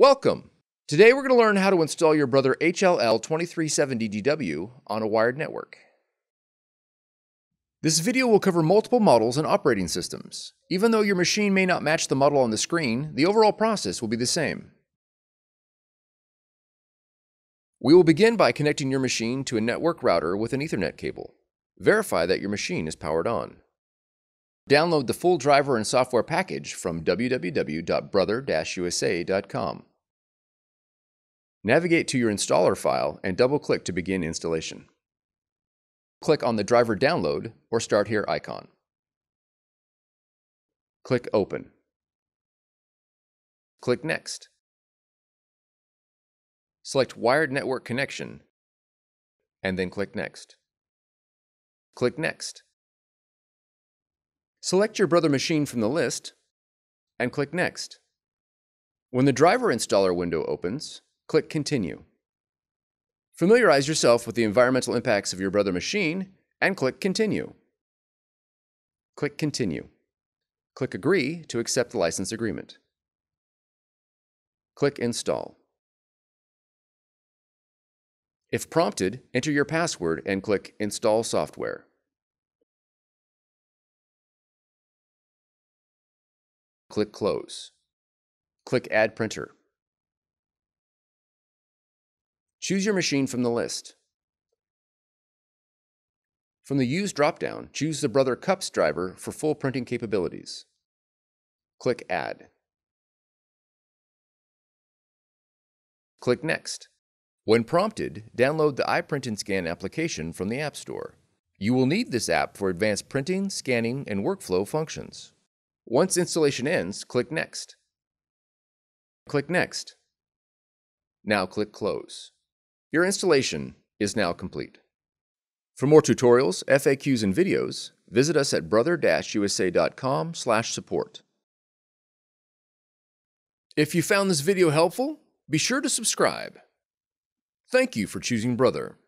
Welcome! Today we're going to learn how to install your Brother HL-L2370DW on a wired network. This video will cover multiple models and operating systems. Even though your machine may not match the model on the screen, the overall process will be the same. We will begin by connecting your machine to a network router with an Ethernet cable. Verify that your machine is powered on. Download the full driver and software package from www.brother-usa.com. Navigate to your installer file and double-click to begin installation. Click on the driver download or start here icon. Click open. Click next. Select wired network connection and then click next. Click next. Select your Brother machine from the list and click next. When the driver installer window opens, click continue. Familiarize yourself with the environmental impacts of your Brother machine and click continue. Click continue. Click agree to accept the license agreement. Click install. If prompted, enter your password and click install software. Click Close. Click Add Printer. Choose your machine from the list. From the Use dropdown, choose the Brother CUPS driver for full printing capabilities. Click Add. Click Next. When prompted, download the iPrint and Scan application from the App Store. You will need this app for advanced printing, scanning, and workflow functions. Once installation ends, click Next. Click Next. Now click Close. Your installation is now complete. For more tutorials, FAQs, and videos, visit us at brother-usa.com/support. If you found this video helpful, be sure to subscribe. Thank you for choosing Brother.